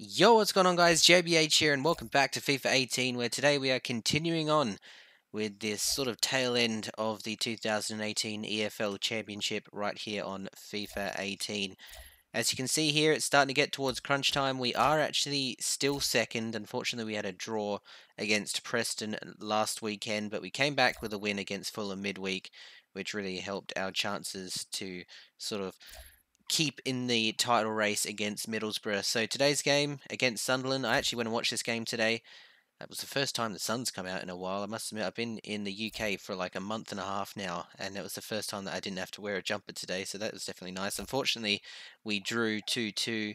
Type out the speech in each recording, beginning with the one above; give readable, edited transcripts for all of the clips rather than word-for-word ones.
Yo, what's going on guys, JBH here and welcome back to FIFA 18 where today we are continuing on with this sort of tail end of the 2018 EFL Championship right here on FIFA 18. As you can see here, it's starting to get towards crunch time. We are actually still second. Unfortunately, we had a draw against Preston last weekend, but we came back with a win against Fulham midweek, which really helped our chances to sort of keep in the title race against Middlesbrough. So today's game against Sunderland, I actually went and watched this game today. That was the first time the sun's come out in a while. I must admit, I've been in the UK for like a month and a half now, and it was the first time that I didn't have to wear a jumper today, so that was definitely nice. Unfortunately, we drew 2-2.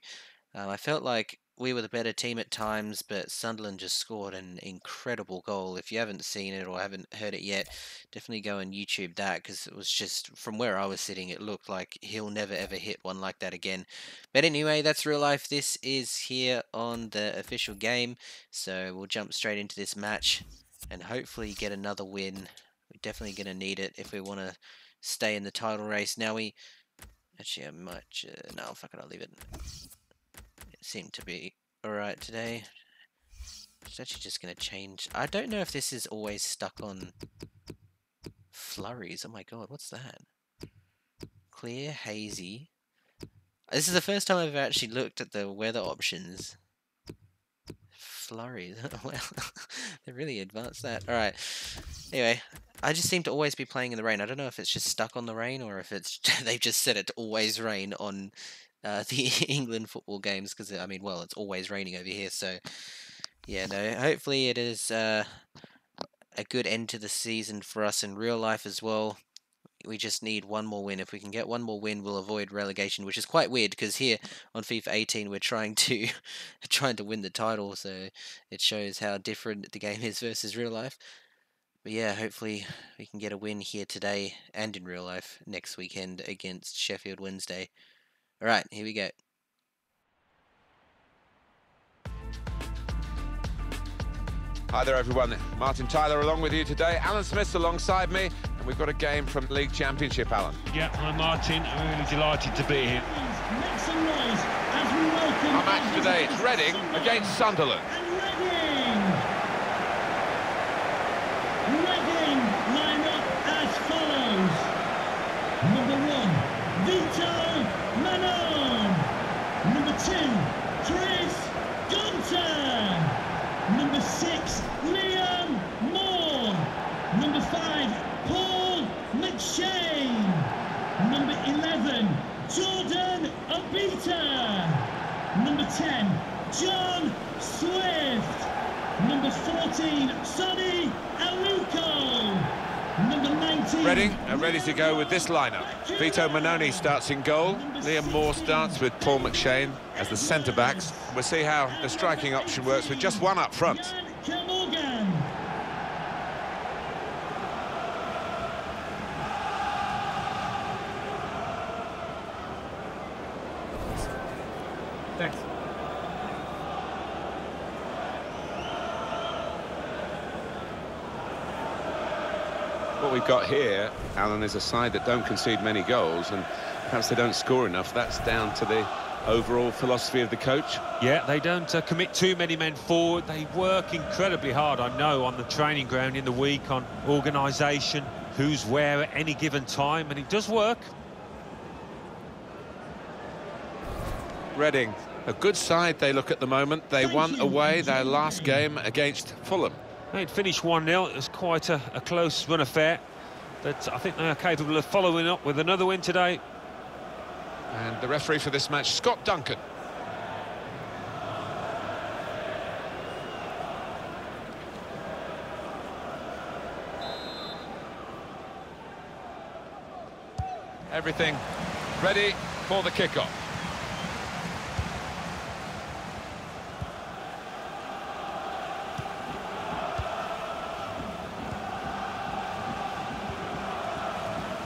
I felt like we were the better team at times, but Sunderland just scored an incredible goal. If you haven't seen it or haven't heard it yet, definitely go and YouTube that, because it was just, from where I was sitting, it looked like he'll never ever hit one like that again. But anyway, that's real life. This is here on the official game, so we'll jump straight into this match and hopefully get another win. We're definitely going to need it if we want to stay in the title race. Now we... Actually, I might... no, fuck it, I'll leave it. Seemed to be alright today. It's actually just going to change. I don't know if this is always stuck on flurries. Oh my god, what's that? Clear, hazy. This is the first time I've actually looked at the weather options. Flurries. Well, they really advanced that. Alright. Anyway, I just seem to always be playing in the rain. I don't know if it's just stuck on the rain or if it's they've just set it to always rain on... the England football games, because I mean, well, it's always raining over here, so yeah, no, hopefully it is a good end to the season for us in real life as well. We just need one more win. If we can get one more win, we'll avoid relegation, which is quite weird because here on FIFA 18 we're trying to win the title, so it shows how different the game is versus real life. But yeah, hopefully we can get a win here today and in real life next weekend against Sheffield Wednesday. Alright, here we go. Hi there everyone, Martin Tyler along with you today, Alan Smith alongside me, and we've got a game from League Championship, Alan. Yeah, I'm Martin, I'm really delighted to be here. Make some noise as we welcome our match today, it's Reading against Sunderland. And Reading line up as follows. Number one, Vito Mannone. Number two, Chris Gunter. Number six, Liam Moore. Number five, Paul McShane. Number 11, Jordan Obita. Number 10, John Swift. Number 14, Sonny Aluko. Number 19, Reading are ready to go with this lineup. Vito Mannone starts in goal. Liam Moore starts with Paul McShane as the centre-backs. We'll see how the striking option works with just one up front. Thanks. What we've got here, Alan, is a side that don't concede many goals, and perhaps they don't score enough. That's down to the overall philosophy of the coach. Yeah, they don't commit too many men forward. They work incredibly hard, I know, on the training ground in the week, on organisation, who's where at any given time, and it does work. Reading, a good side they look at the moment. They won away their last game against Fulham. They'd finished 1-0, it was quite a close run affair, but I think they are capable of following up with another win today. And the referee for this match, Scott Duncan. Everything ready for the kickoff.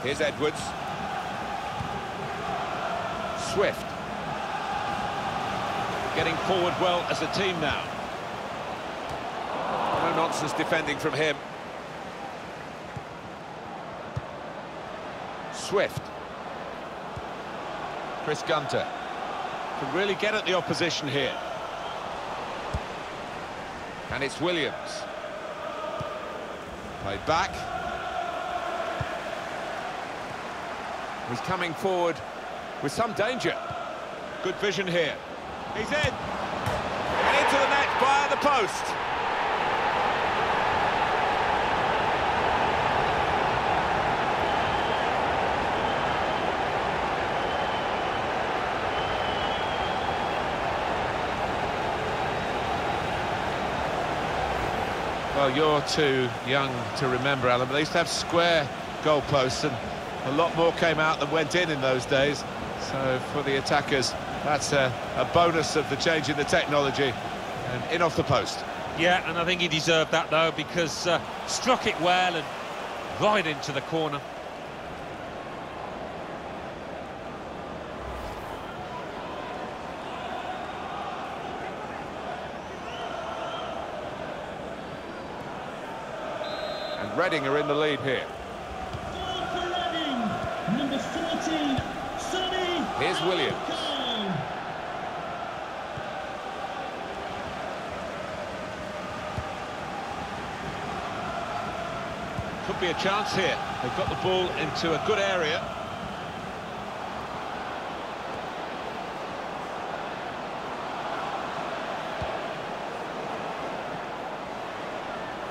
Here's Edwards. Swift. Getting forward well as a team now. No nonsense defending from him. Swift. Chris Gunter. Can really get at the opposition here. And it's Williams. Played back. He's coming forward with some danger. Good vision here. He's in. And into the net via the post. Well, you're too young to remember, Alan, but they used to have square goalposts, and a lot more came out than went in those days. So for the attackers, that's a bonus of the change in the technology. And in off the post. Yeah, and I think he deserved that, though, because struck it well and right into the corner. Reading are in the lead here. Goal for Reading, number 14, Sonny Aluko. Here's Williams. Could be a chance here. They've got the ball into a good area.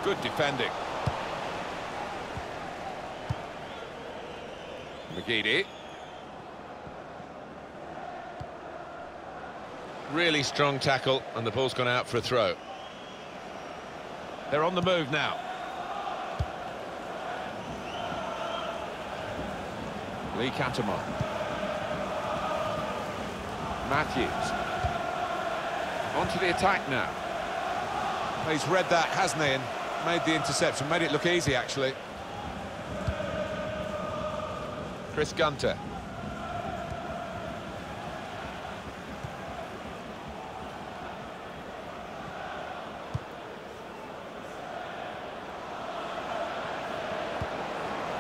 Good defending. McGeady. Really strong tackle, and the ball's gone out for a throw. They're on the move now. Lee Cattermole. Matthews. Onto the attack now. He's read that, hasn't he? And made the interception, made it look easy, actually. Chris Gunter.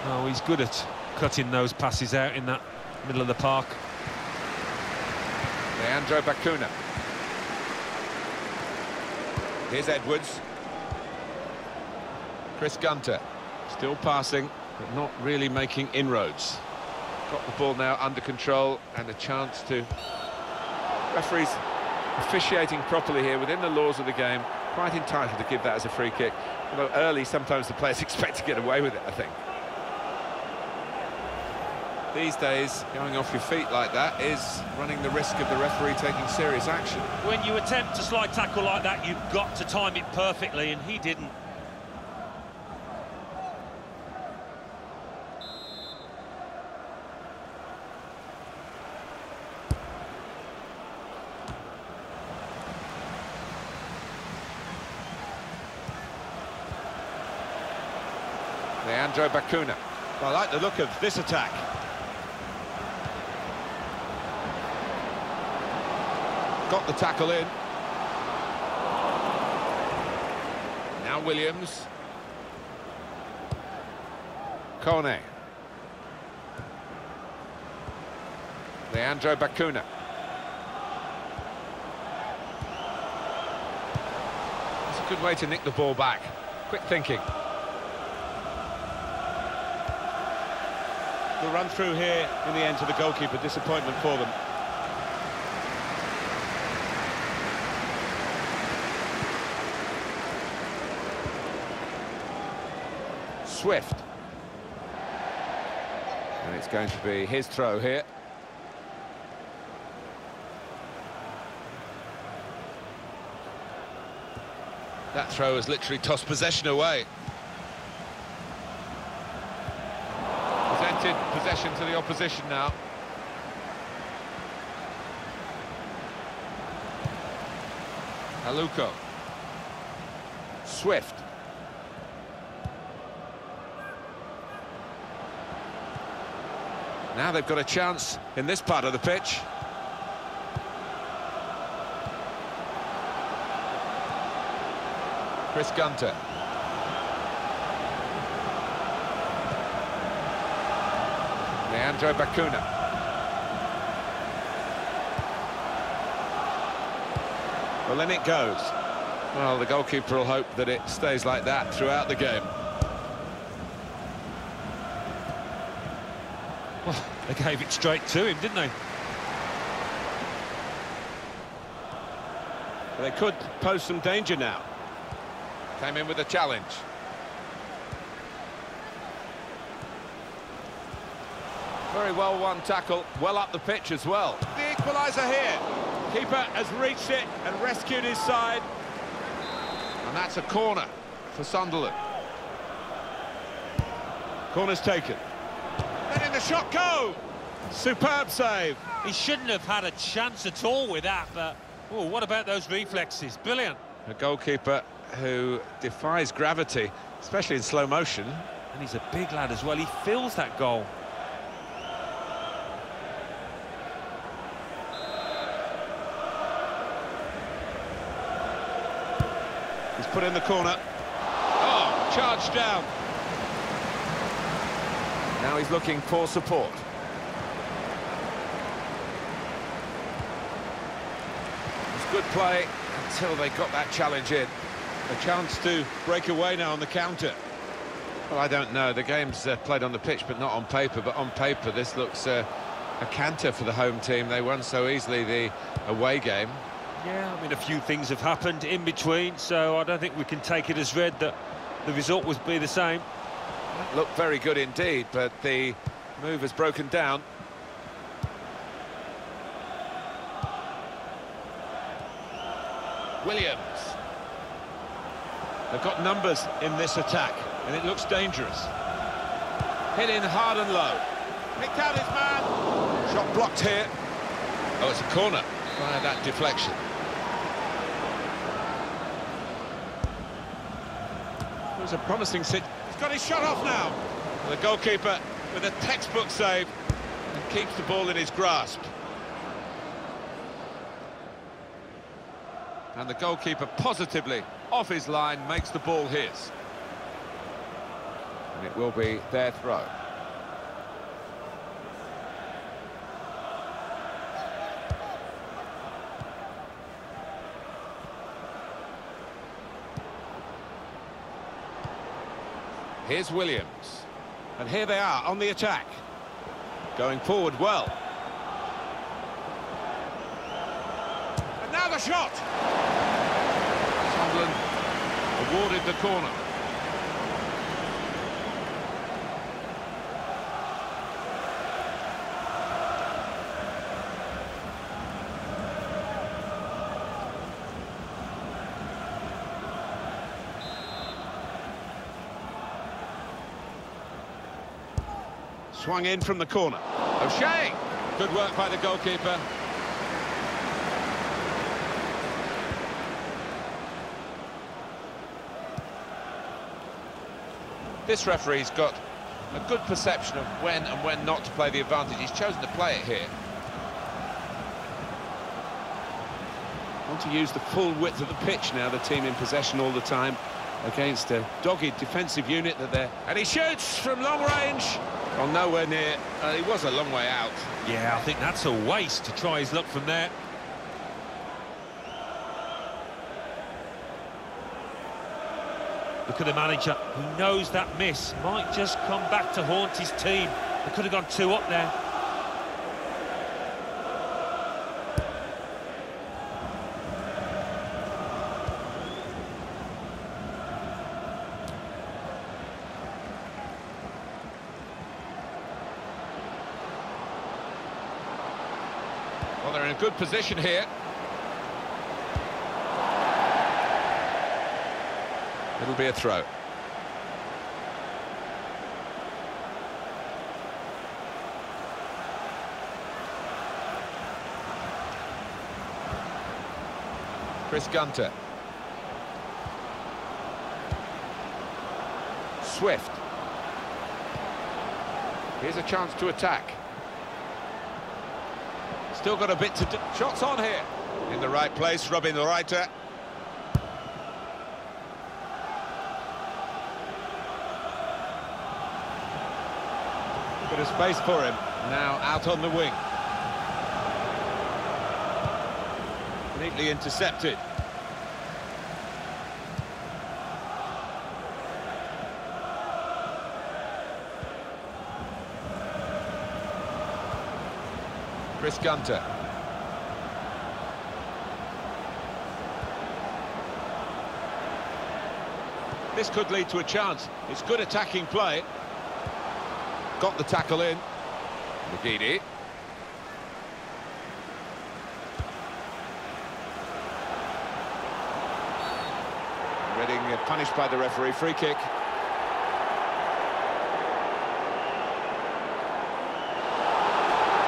Oh, he's good at cutting those passes out in that middle of the park. Leandro Bacuna. Here's Edwards. Chris Gunter. Still passing, but not really making inroads. Got the ball now under control, and a chance to... Referees officiating properly here within the laws of the game, quite entitled to give that as a free kick. Although early, sometimes the players expect to get away with it, I think. These days, going off your feet like that is running the risk of the referee taking serious action. When you attempt a slide tackle like that, you've got to time it perfectly, and he didn't. Leandro Bacuna. I like the look of this attack. Got the tackle in. Now Williams. Kone. Leandro Bacuna. That's a good way to nick the ball back. Quick thinking. The run through here in the end to the goalkeeper, disappointment for them. Swift. And it's going to be his throw here. That throw has literally tossed possession away. Possession to the opposition now. Aluko. Swift. Now they've got a chance in this part of the pitch. Chris Gunter. Leandro Bacuna. Well, in it goes. Well, the goalkeeper will hope that it stays like that throughout the game. Well, they gave it straight to him, didn't they? They could pose some danger now. Came in with a challenge. Very well won tackle, well up the pitch as well. The equaliser here. Keeper has reached it and rescued his side. And that's a corner for Sunderland. Corner's taken. Then in the shot, go! Superb save. He shouldn't have had a chance at all with that, but... Oh, what about those reflexes? Brilliant. A goalkeeper who defies gravity, especially in slow motion. And he's a big lad as well. He fills that goal. He's put in the corner. Oh, charged down. Now he's looking for support. Good play until they got that challenge in. A chance to break away now on the counter. Well, I don't know. The game's played on the pitch, but not on paper. But on paper, this looks a canter for the home team. They won so easily the away game. Yeah, I mean, a few things have happened in between, so I don't think we can take it as read that the result would be the same. That looked very good indeed, but the move has broken down. Williams. They've got numbers in this attack, and it looks dangerous. Hit in hard and low. Picked out his man. Shot blocked here. Oh, it's a corner. Via that deflection. It was a promising sit. He's got his shot off now. The goalkeeper with a textbook save and keeps the ball in his grasp. And the goalkeeper positively off his line, makes the ball his. And it will be their throw. Here's Williams. And here they are on the attack. Going forward well. And now the shot! Awarded the corner. Swung in from the corner. O'Shea! Good work by the goalkeeper. This referee's got a good perception of when and when not to play the advantage. He's chosen to play it here. Want to use the full width of the pitch now, the team in possession all the time against a dogged defensive unit that they're... And he shoots from long range. Well, nowhere near. He was a long way out. Yeah, I think that's a waste to try his luck from there. Look at the manager, who knows that miss might just come back to haunt his team. They could have gone two up there. Well, they're in a good position here. It'll be a throw. Chris Gunter. Swift. Here's a chance to attack. Still got a bit to do. Shots on here. In the right place, rubbing the righter. A space for him now out on the wing, neatly intercepted. Chris Gunter. This could lead to a chance. It's good attacking play. Got the tackle in. McGeady. Reading punished by the referee. Free kick.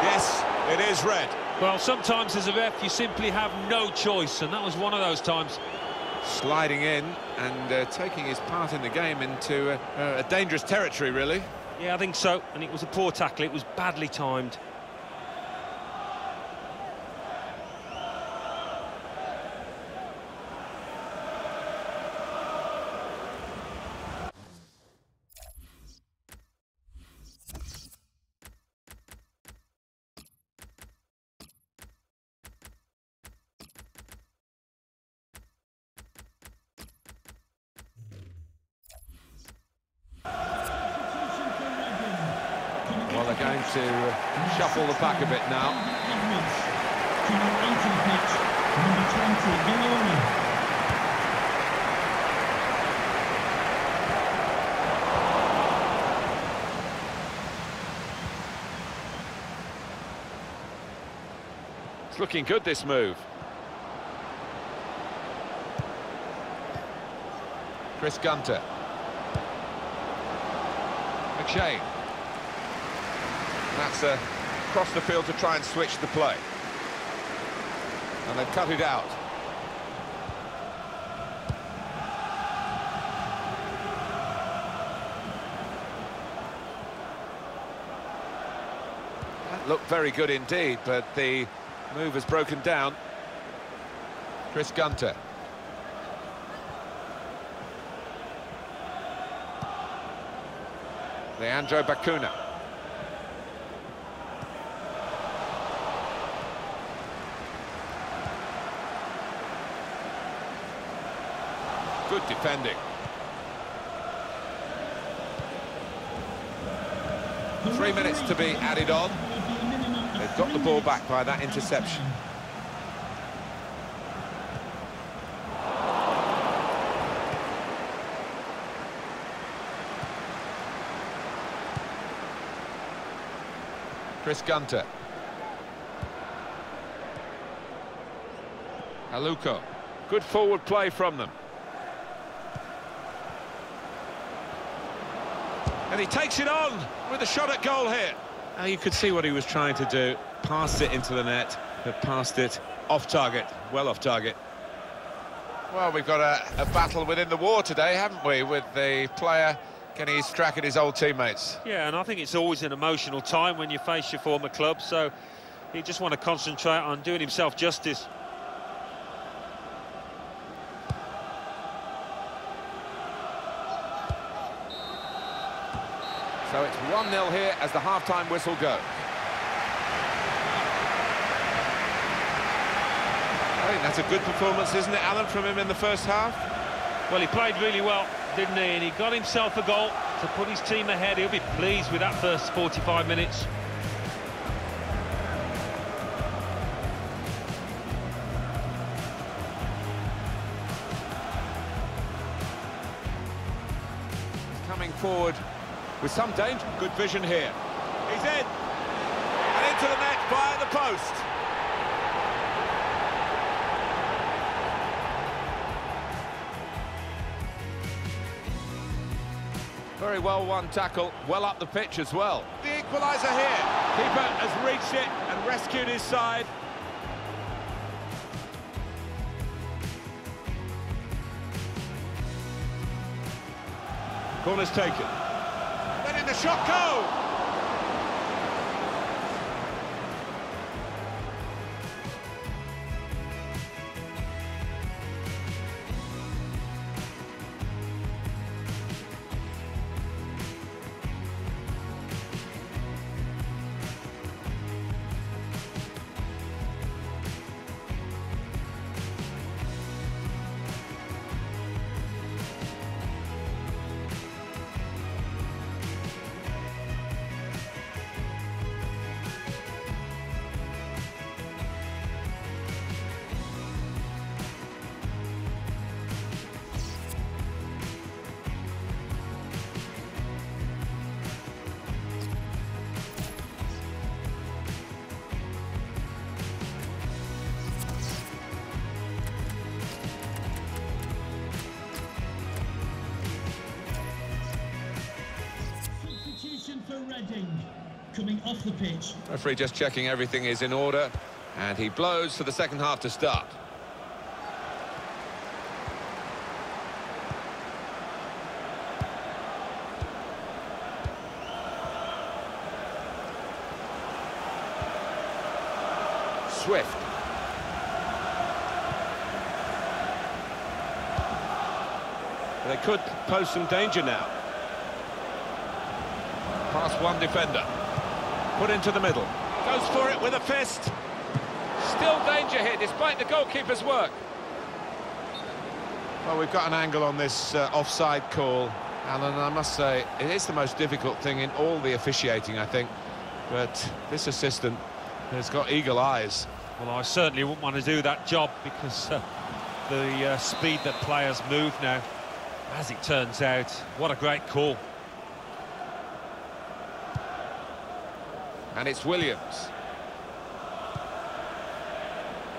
Yes, it is red. Well, sometimes as a ref, you simply have no choice, and that was one of those times. Sliding in and taking his part in the game into a dangerous territory, really. Yeah, I think so, and it was a poor tackle. It was badly timed. Well, they're going to shuffle the pack a bit now. It's looking good, this move. Chris Gunter. McShane. That's across the field to try and switch the play. And they've cut it out. That looked very good indeed, but the move has broken down. Chris Gunter. Leandro Bacuna. Good defending. The 3 minutes to be added on. They've got the ball back by that interception. Chris Gunter. Aluko. Good forward play from them. And he takes it on with a shot at goal here. Now you could see what he was trying to do. Passed it into the net, but passed it off target. Well off target. Well, we've got a battle within the war today, haven't we? With the player getting his crack at his old teammates. Yeah, and I think it's always an emotional time when you face your former club. So he just want to concentrate on doing himself justice. So it's 1-0 here as the half-time whistle goes. I think that's a good performance, isn't it, Alan, from him in the first half? Well, he played really well, didn't he? And he got himself a goal to put his team ahead. He'll be pleased with that first 45 minutes. Coming forward. With some danger, good vision here. He's in, and into the net via the post. Very well won tackle, well up the pitch as well. The equaliser here. Keeper has reached it and rescued his side. Corner's taken. The shot goal. Reading coming off the pitch. Referee just checking everything is in order, and he blows for the second half to start. Swift. They could pose some danger now. Past one defender. Put into the middle. Goes for it with a fist. Still danger here, despite the goalkeeper's work. Well, we've got an angle on this offside call, Alan, and I must say, it is the most difficult thing in all the officiating, I think. But this assistant has got eagle eyes. Well, I certainly wouldn't want to do that job because the speed that players move now. As it turns out, what a great call. And it's Williams.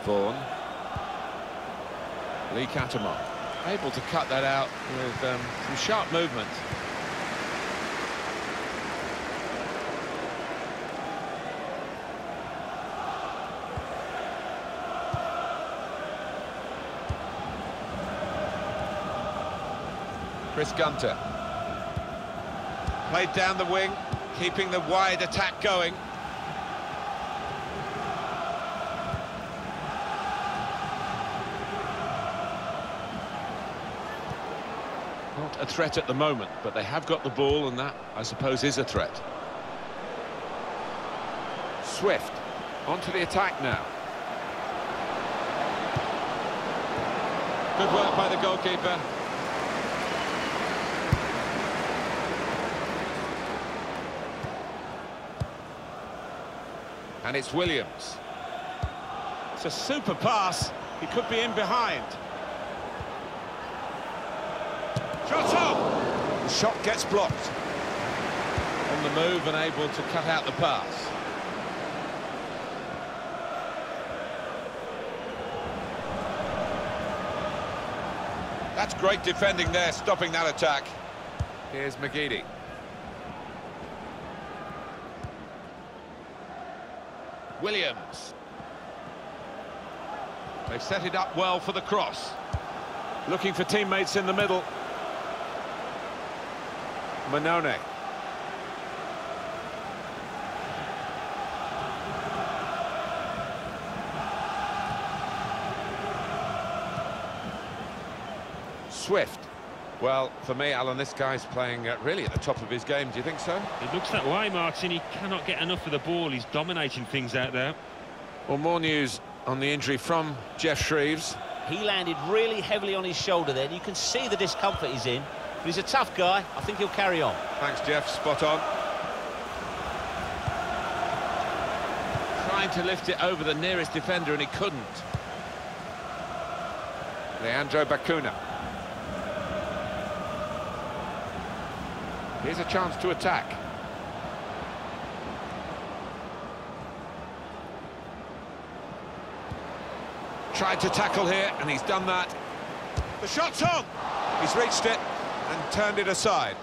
Vaughan. Lee Cattermole. Able to cut that out with some sharp movement. Chris Gunter. Played down the wing, keeping the wide attack going. Not a threat at the moment, but they have got the ball, and that, I suppose, is a threat. Swift, onto the attack now. Good work by the goalkeeper. And it's Williams. It's a super pass. He could be in behind. Shot up! The shot gets blocked. On the move and able to cut out the pass. That's great defending there, stopping that attack. Here's McGeady. Williams. They've set it up well for the cross. Looking for teammates in the middle. Mannone. Swift. Well, for me, Alan, this guy's playing really at the top of his game. Do you think so? It looks that way, Martin. He cannot get enough of the ball. He's dominating things out there. Well, more news on the injury from Jeff Shreeves. He landed really heavily on his shoulder there. You can see the discomfort he's in. But he's a tough guy. I think he'll carry on. Thanks, Jeff. Spot on. Trying to lift it over the nearest defender, and he couldn't. Leandro Bacuna. Here's a chance to attack. Tried to tackle here, and he's done that. The shot's on! He's reached it and turned it aside.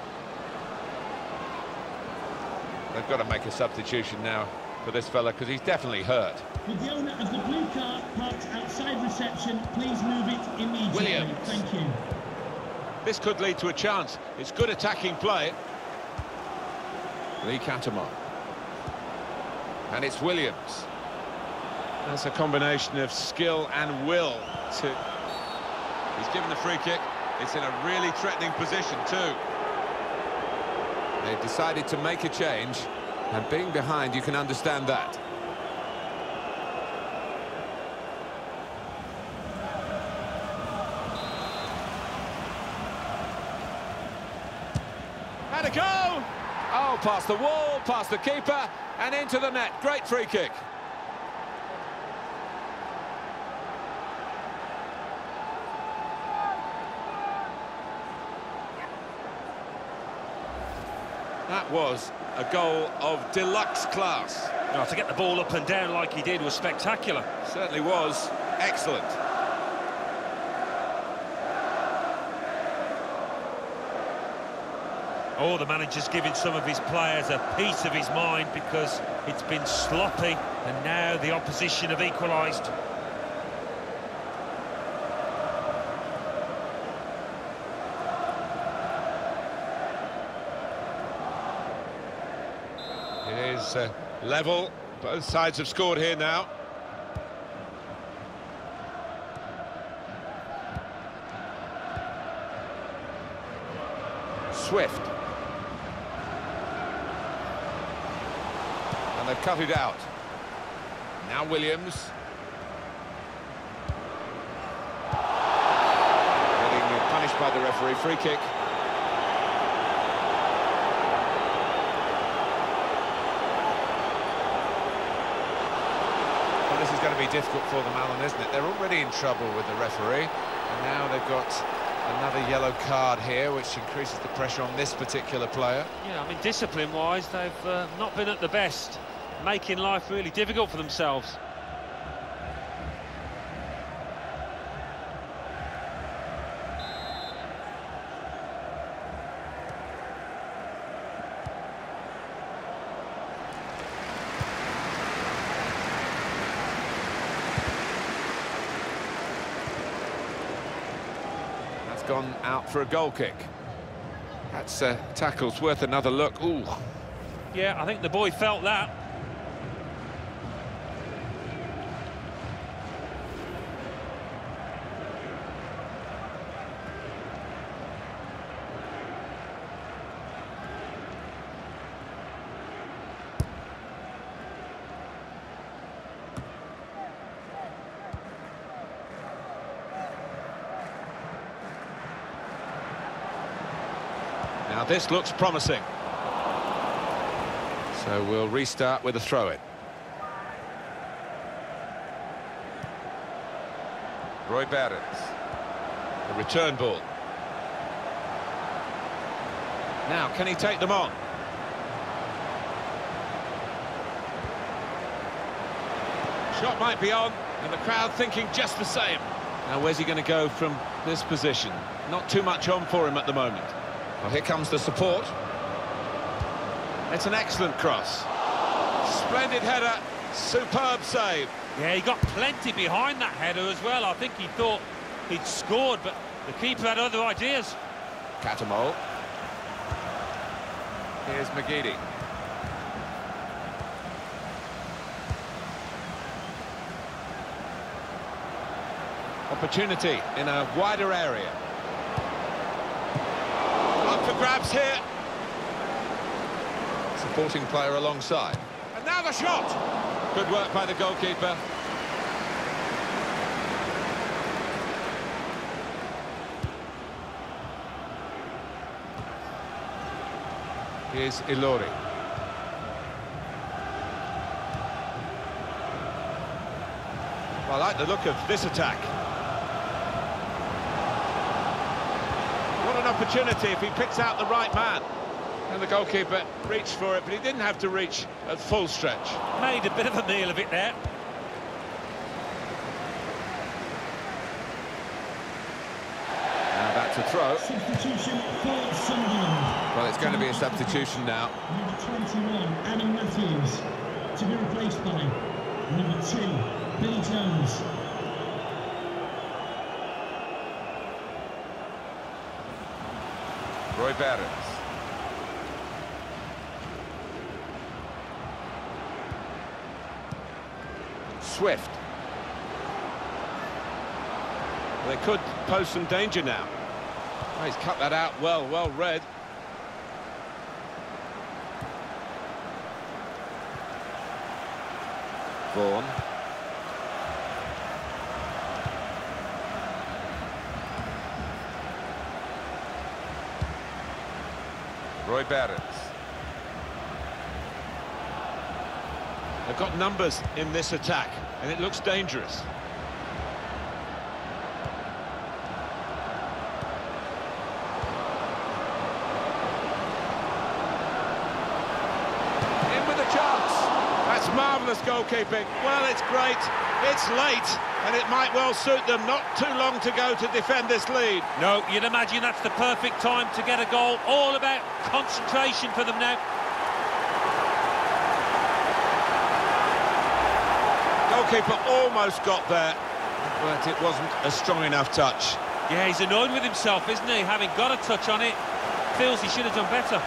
They've got to make a substitution now for this fella, because he's definitely hurt. With the owner of the blue car parked outside reception, please move it immediately. Williams. Thank you. This could lead to a chance. It's good attacking play. Lee Cattermole. And it's Williams. That's a combination of skill and will to... He's given the free kick. It's in a really threatening position too. They've decided to make a change, and being behind, you can understand that. And a goal! Oh, past the wall, past the keeper, and into the net. Great free kick. That was a goal of deluxe class. Oh, to get the ball up and down like he did was spectacular. Certainly was. Excellent. Oh, the manager's giving some of his players a piece of his mind because it's been sloppy, and now the opposition have equalised. It is level. Both sides have scored here now. Swift. And they've cut it out. Now Williams. Getting punished by the referee. Free kick. Well, this is going to be difficult for them, Alan, isn't it? They're already in trouble with the referee. And now they've got another yellow card here, which increases the pressure on this particular player. Yeah, I mean, discipline-wise, they've not been at the best, making life really difficult for themselves. Gone out for a goal kick. That's tackles worth another look. Ooh. Yeah, I think the boy felt that. Now this looks promising. So we'll restart with a throw-in. Roy Barris. The return ball. Now, can he take them on? Shot might be on, and the crowd thinking just the same. Now, where's he going to go from this position? Not too much on for him at the moment. Well, here comes the support. It's an excellent cross. Splendid header, superb save. Yeah, he got plenty behind that header as well. I think he thought he'd scored, but the keeper had other ideas. Cattermole. Here's McGeady. Opportunity in a wider area. For grabs here. Supporting player alongside. And now the shot! Good work by the goalkeeper. Here's Ilori. Well, I like the look of this attack. Opportunity if he picks out the right man, and the goalkeeper reached for it, but he didn't have to reach at full stretch. Made a bit of a meal of it there. Now back to throw. Substitution for Sunderland. Well, it's going to be a substitution now. Number 21, Adam Matthews, to be replaced by number 2, Bill Jones. Roy Barris. Swift. They could pose some danger now. Oh, he's cut that out well, well read. Vaughan. Roy Barris. They've got numbers in this attack, and it looks dangerous. In with a chance. That's marvellous goalkeeping. Well, it's great. It's late. and it might well suit them. Not too long to go to defend this lead. No, you'd imagine that's the perfect time to get a goal. All about concentration for them now. Goalkeeper almost got there, but it wasn't a strong enough touch. Yeah, he's annoyed with himself, isn't he? Having got a touch on it, feels he should have done better.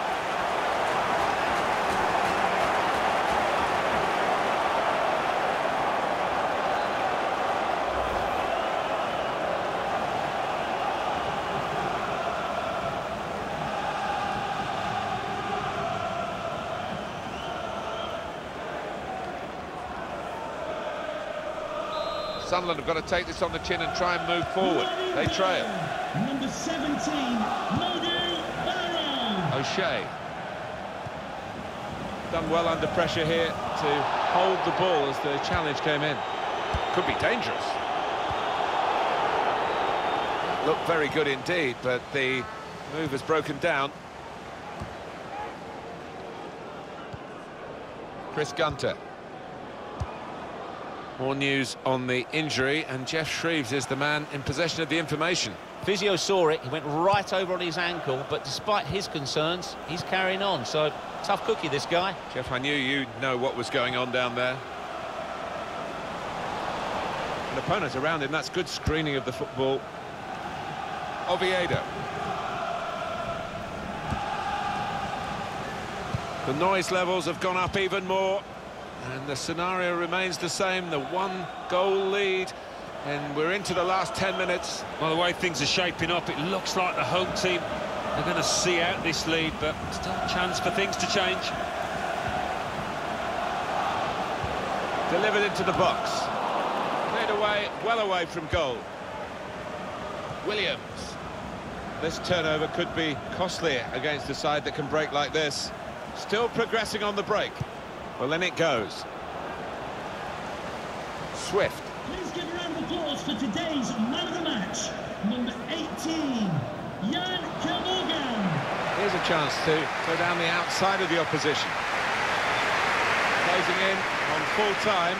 Sunderland have got to take this on the chin and try and move forward. They trail. Number 17, Modou Barrow. O'Shea. Done well under pressure here to hold the ball as the challenge came in. Could be dangerous. Looked very good indeed, but the move has broken down. Chris Gunter. More news on the injury, and Jeff Shreeves is the man in possession of the information. Physio saw it, he went right over on his ankle, but despite his concerns, he's carrying on, so tough cookie, this guy. Jeff, I knew you'd know what was going on down there. An opponent around him, that's good screening of the football. Oviedo. The noise levels have gone up even more. And the scenario remains the same, the one-goal lead, and we're into the last 10 minutes. Well, the way things are shaping up, it looks like the home team are going to see out this lead, but still a chance for things to change. Delivered into the box. Cleared away, well away from goal. Williams. This turnover could be costly against a side that can break like this. Still progressing on the break. Well, in it goes. Swift. Please give a round of applause for today's man of the match, number 18, Jan Kermogan. Here's a chance to go down the outside of the opposition. Closing in on full time.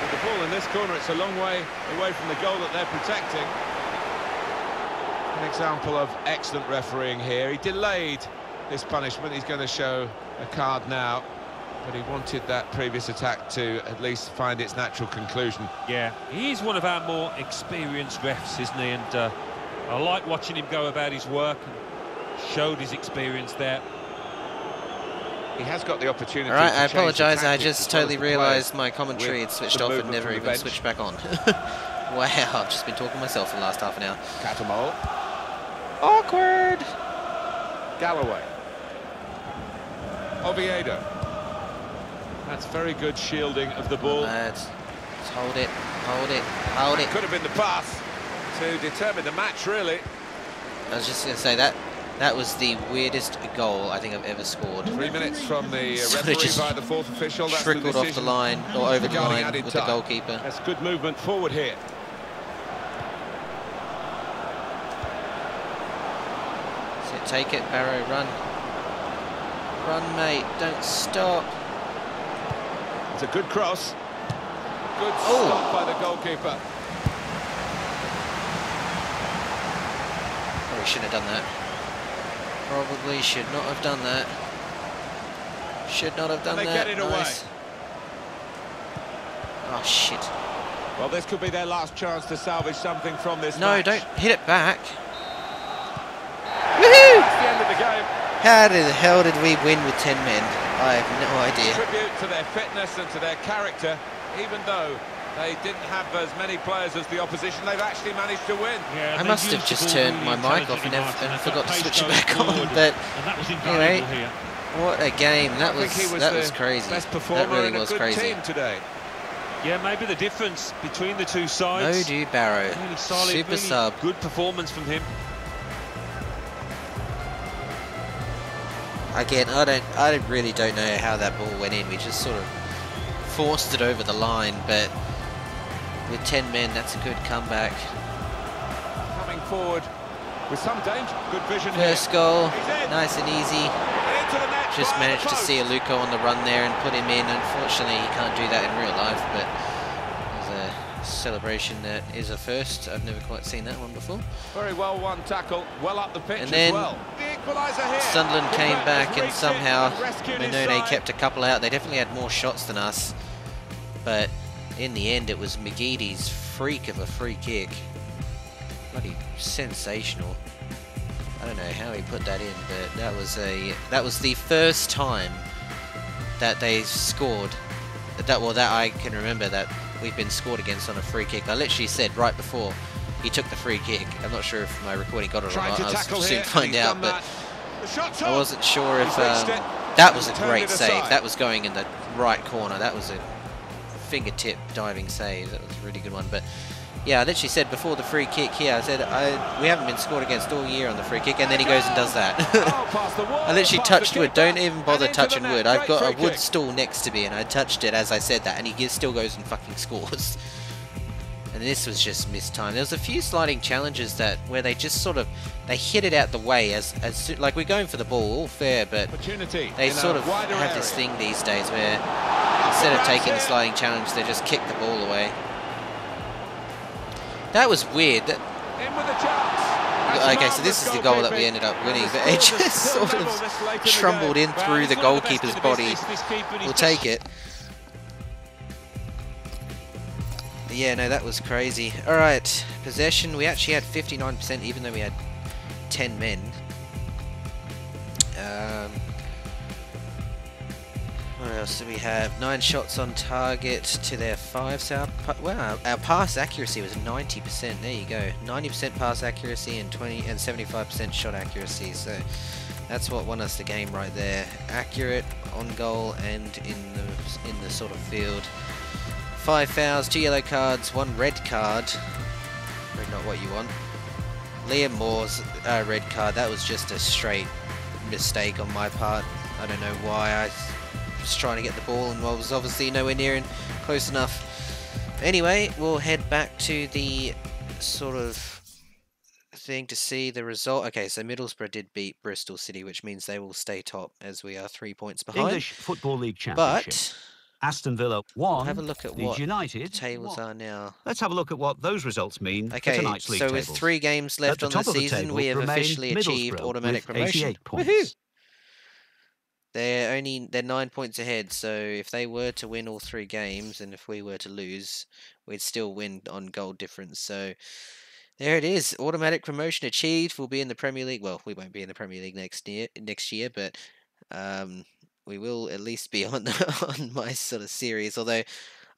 With the ball in this corner, it's a long way away from the goal that they're protecting. An example of excellent refereeing here. He delayed this punishment. He's going to show a card now. But he wanted that previous attack to at least find its natural conclusion. Yeah, he's one of our more experienced refs, isn't he? And I like watching him go about his work. And showed his experience there. He has got the opportunity. All right, I apologise. I just totally realised my commentary had switched off and never even switched back on. Wow, I've just been talking to myself for the last half an hour. Cattermole. Awkward. Galloway. Oviedo. That's very good shielding of the ball. Just hold it, hold it, hold it. Could have been the pass to determine the match, really. I was just going to say that was the weirdest goal I think I've ever scored. 3 minutes from the referee by the fourth official. That's trickled the off the line or over the line with the goalkeeper. That's good movement forward here. So take it, Barrow, run. Run, mate, don't stop. It's a good cross. Good stop by the goalkeeper. Probably shouldn't have done that. Probably should not have done that. Should not have done that. They get it away. Oh, shit. Well, this could be their last chance to salvage something from this match. No, don't hit it back. Woohoo! That's the end of the game. How the hell did we win with 10 men? I have no idea. Tribute to their fitness and to their character, even though they didn't have as many players as the opposition, they've actually managed to win. Yeah, I must have just turned my mic off and forgot to switch it back on, but anyway, what a game. That was crazy. That really was crazy. Today. Yeah, maybe the difference between the two sides. Modou Barrow, really solid, super really sub. Good performance from him. Again, I really don't know how that ball went in. We just sort of forced it over the line, but with 10 men, that's a good comeback. Coming forward with some danger. Good vision here. First goal, nice and easy. Just managed to see Aluko on the run there and put him in. Unfortunately, he can't do that in real life, but it was a celebration that is a first. I've never quite seen that one before. Very well won tackle, well up the pitch and then as well. The Sunderland came back and somehow Mannone kept a couple out. They definitely had more shots than us, but in the end it was McGeady's freak of a free kick. Bloody sensational. I don't know how he put that in, but that was the first time that they scored that I can remember that we've been scored against on a free kick. I literally said right before he took the free kick, I'm not sure if my recording got it or not, I'll soon find out, but I wasn't sure if that was a great save. That was going in the right corner. That was a fingertip diving save. That was a really good one. But yeah, I literally said before the free kick here, I said, we haven't been scored against all year on the free kick, and then he goes and does that. I literally touched wood. Don't even bother touching wood. I've got a wood stool next to me, and I touched it as I said that, and he still goes and fucking scores. And this was just missed time. There was a few sliding challenges that where they just sort of, they hit it out the way as like we're going for the ball, all fair, but they sort of have this thing these days where instead of taking the sliding challenge, they just kick the ball away. That was weird. That, okay, so this is the goal that we ended up winning, but it just sort of trumbled in through the goalkeeper's body. We'll take it. Yeah, no, that was crazy. All right, possession. We actually had 59%, even though we had 10 men. What else do we have? 9 shots on target to their 5. So wow, our pass accuracy was 90%. There you go, 90% pass accuracy and 75% shot accuracy. So that's what won us the game right there. Accurate on goal and in the sort of field. 5 fouls, 2 yellow cards, 1 red card. Probably not what you want. Liam Moore's red card. That was just a straight mistake on my part. I don't know why I was trying to get the ball and was obviously nowhere near and close enough. Anyway, we'll head back to the sort of thing to see the result. Okay, so Middlesbrough did beat Bristol City, which means they will stay top as we are 3 points behind. English Football League Championship. But Aston Villa won. We'll have a look at what United tables are now. Let's have a look at what those results mean. Okay, tonight's league so tables. With 3 games left on the season, we have officially achieved automatic promotion. Woohoo! They're 9 points ahead, so if they were to win all 3 games and if we were to lose, we'd still win on goal difference. So there it is. Automatic promotion achieved. We'll be in the Premier League. Well, we won't be in the Premier League next year, but we will at least be on my sort of series. Although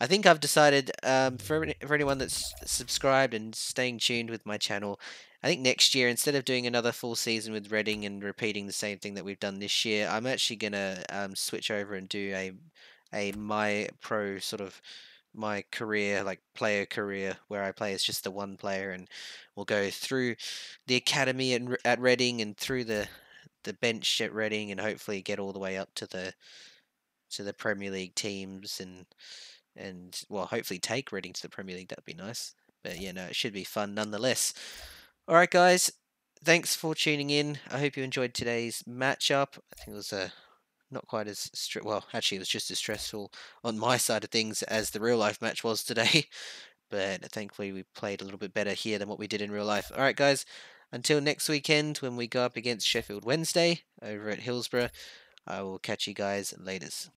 I think I've decided for anyone that's subscribed and staying tuned with my channel, I think next year, instead of doing another full season with Reading and repeating the same thing that we've done this year, I'm actually going to switch over and do a my pro sort of my career, like player career, where I play as just the one player, and we'll go through the academy at Reading and through the bench at Reading, and hopefully get all the way up to the Premier League teams and well, hopefully take Reading to the Premier League. That'd be nice. But yeah, no, it should be fun nonetheless. Alright guys, thanks for tuning in. I hope you enjoyed today's matchup. I think it was not quite as well, actually it was just as stressful on my side of things as the real life match was today. But thankfully we played a little bit better here than what we did in real life. Alright guys, until next weekend when we go up against Sheffield Wednesday over at Hillsborough, I will catch you guys laters.